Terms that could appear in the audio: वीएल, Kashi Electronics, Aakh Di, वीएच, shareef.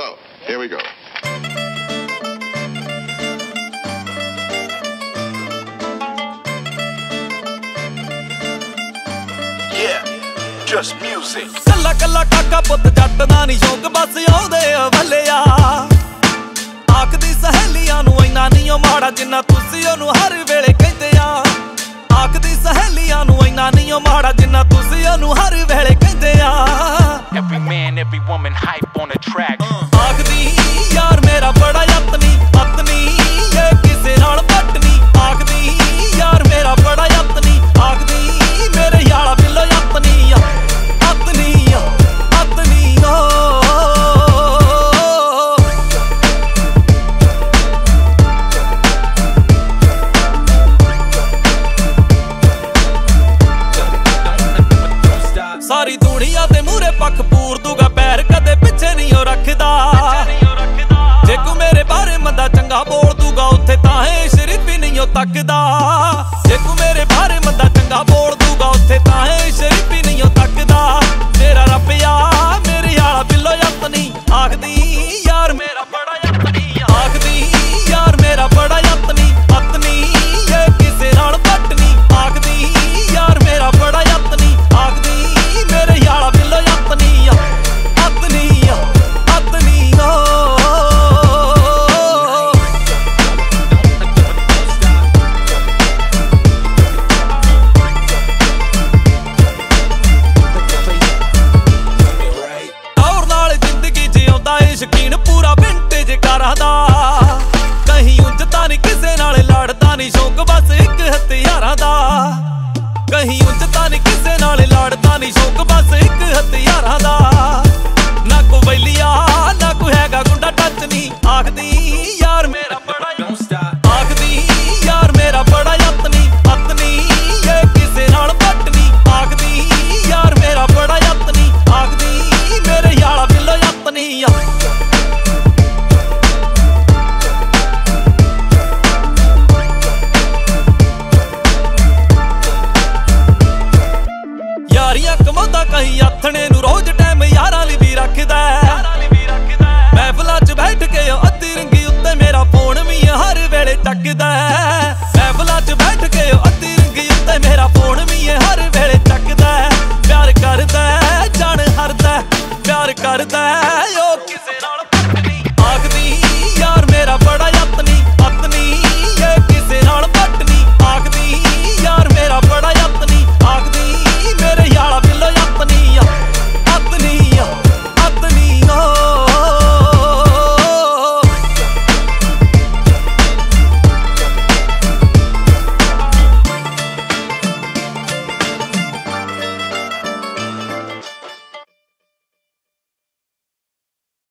So, here we go. Yeah, just music. Kalla kalla kaka put jatt da ni yog bas aude valleya. Aakh di saheliyan nu inna niyo maada jinna tusi onu har vele kehnde a. Aakh di saheliyan nu inna niyo maada jinna tusi onu har vele kehnde a. Every man, every woman hype on a track. Aakh di yaar mera bada yatni patni ye kise naal patni. Aakh di yaar mera bada yatni. Aakh di mere yaara billo yatni patni patni ho. सारी दुनिया ते मूरे पख पूर दूगा पैर कदे पिछे नहीं हो रखदा. जे को मेरे बारे मंदा चंगा बोल दूगा उत्थे ताहे शरीफ भी नहीं हो तकदा. जे को मेरे बारे मंदा चंगा बोल दूगा उत्थे ताहे शरीफ भी नहीं हो तकदा. तेरा रब या मेरे यार बिलो यतनी. आख दी यार मेरा बड़ा यतनी. आख दी यार मेरा बड़ा यतनी पत्नी ये किसे नाल पटनी. आख दी यार मेरा बड़ा यतनी. आख दी मेरे यार बिलो यतनी पत्नी पत्नी हो. दौड़ नाल जिंदगी जिउंदा ए शकीन पूरा विंटेज करदा. कहीं उंजता नहीं किसे नाल लड़दा नहीं शौक बस एक हथियारा दा. कहीं उंजता नहीं किसे नाल लड़दा नहीं शौक बस एक हथियारा दा. ना को वैलिया ना को हैगा गुंडा टच नहीं. आख दी यार मेरा बड़ा यतनी. आख दी यार मेरा बड़ा यतनी पत्नी ये किसे नाल पटनी. आख दी यार मेरा बड़ा यतनी. आख दी मेरे यारा बिलो यतनी. यारियां कमादा कहीं आथने नू रोज टाइम यारां लई भी रखदा. महफलां च बैठ के